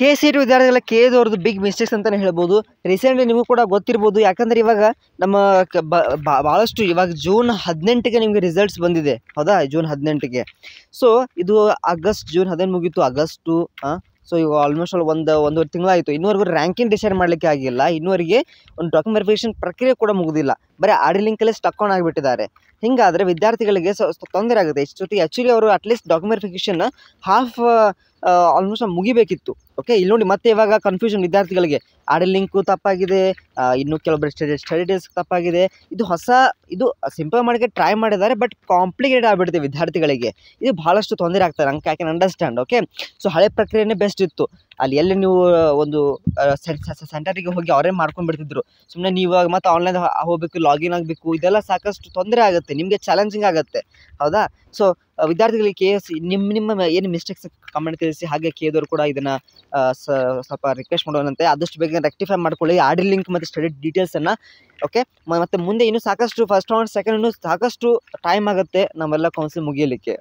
K ಸಿ ವಿದ್ಯಾರ್ಥಿಗಳ ಕೆ ದವ್ರದ್ದು ಬಿಗ್ ಮಿಸ್ಟೇಕ್ಸ್ ಅಂತಲೇ ಹೇಳ್ಬೋದು. ರೀಸೆಂಟ್ಲಿ ನಿಮಗೂ ಕೂಡ ಗೊತ್ತಿರ್ಬೋದು, ಯಾಕಂದರೆ ಇವಾಗ ನಮ್ಮ ಭಾಳಷ್ಟು ಇವಾಗ ಜೂನ್ 18ಕ್ಕೆ ನಿಮಗೆ ರಿಸಲ್ಟ್ಸ್ ಬಂದಿದೆ, ಹೌದಾ? ಜೂನ್ 18ಕ್ಕೆ. ಸೊ ಇದು ಜೂನ್ 17 ಮುಗೀತು, ಆಗಸ್ಟು. ಸೊ ಇವಾಗ ಆಲ್ಮೋಸ್ಟ್ ಒಂದೂವರೆ ತಿಂಗಳಾಯಿತು. ಇನ್ನೂವರೆಗೂ ರ್ಯಾಂಕಿಂಗ್ ಡಿಸೈಡ್ ಮಾಡಲಿಕ್ಕೆ ಆಗಿಲ್ಲ, ಇನ್ನೂವರೆಗೆ ಒಂದು ಡಾಕ್ಯುಮೆಂಟ್ ವೆರಿಫಿಕೇಷನ್ ಪ್ರಕ್ರಿಯೆ ಕೂಡ ಮುಗುದಿಲ್ಲ, ಬರೀ ಆಡಿ ಲಿಂಕಲ್ಲೇ ಸ್ಟಕ್ ಆನ್ ಆಗಿಬಿಟ್ಟಿದ್ದಾರೆ. ಹೀಗಾದರೆ ವಿದ್ಯಾರ್ಥಿಗಳಿಗೆ ತೊಂದರೆ ಆಗುತ್ತೆ. ಆ್ಯಕ್ಚುಲಿ ಅವರು at least document verification half almost ಮುಗಿಬೇಕಿತ್ತು. ಓಕೆ, ಇಲ್ಲಿ ನೋಡಿ ಮತ್ತೆ ಇವಾಗ ಕನ್ಫ್ಯೂಷನ್ ವಿದ್ಯಾರ್ಥಿಗಳಿಗೆ. ಆಡಿ ಲಿಂಕು ತಪ್ಪಾಗಿದೆ, ಇನ್ನು ಕೆಲವೊಬ್ಬರು ಸ್ಟಡಿ ಡೇಸ್ ತಪ್ಪಾಗಿದೆ. ಇದು ಇದು ಸಿಂಪಲ್ ಮಾಡೋಕ್ಕೆ ಟ್ರೈ ಮಾಡಿದ್ದಾರೆ, ಬಟ್ ಕಾಂಪ್ಲಿಕೇಟೆಡ್ ಆಗಿಬಿಡುತ್ತೆ ವಿದ್ಯಾರ್ಥಿಗಳಿಗೆ. ಇದು ಭಾಳಷ್ಟು ತೊಂದರೆ ಆಗ್ತದೆ, ನಂಗೆ I can understand. Okay, so ಹಳೆ ಪ್ರಕ್ರಿಯೆನೇ ಬೆಸ್ಟ್ ಇತ್ತು. ಅಲ್ಲಿ ಎಲ್ಲಿ ನೀವು ಒಂದು ಸೆಂಟರಿಗೆ ಹೋಗಿ ಅವರೇ ಮಾಡ್ಕೊಂಡ್ಬಿಡ್ತಿದ್ರು. ಸುಮ್ಮನೆ ನೀವು ಇವಾಗ ಮತ್ತೆ ಆನ್ಲೈನ್ ಹೋಗಬೇಕು, ಲಾಗಿನ್ ಆಗಬೇಕು, ಇದೆಲ್ಲ ಸಾಕಷ್ಟು ತೊಂದರೆ ಆಗುತ್ತೆ, ನಿಮಗೆ ಚಾಲೆಂಜಿಂಗ್ ಆಗುತ್ತೆ, ಹೌದಾ? ಸೊ ವಿದ್ಯಾರ್ಥಿಗಳಿಗೆ ನಿಮ್ಮ ಏನು ಮಿಸ್ಟೇಕ್ಸ್ ಕಮೆಂಟ್ ತಿಳಿಸಿ. ಹಾಗೆ ಕೇದವ್ರು ಕೂಡ ಇದನ್ನು ಸ್ವಲ್ಪ ರಿಕ್ವೆಸ್ಟ್ ಮಾಡೋಣಂತೆ, ಆದಷ್ಟು ಬೇಗ ರೆಕ್ಟಿಫೈ ಮಾಡ್ಕೊಳ್ಳಿ ಆಡಿ ಲಿಂಕ್ ಮತ್ತು ಸ್ಟಡಿ ಡೀಟೇಲ್ಸನ್ನು. ಓಕೆ, ಮತ್ತು ಮುಂದೆ ಇನ್ನೂ ಸಾಕಷ್ಟು ಫಸ್ಟ್ ರೌಂಡ್ ಸೆಕೆಂಡ್ ಇನ್ನೂ ಸಾಕಷ್ಟು ಟೈಮ್ ಆಗುತ್ತೆ ನಮ್ಮೆಲ್ಲ ಕೌನ್ಸಿಲ್ ಮುಗಿಯಲಿಕ್ಕೆ.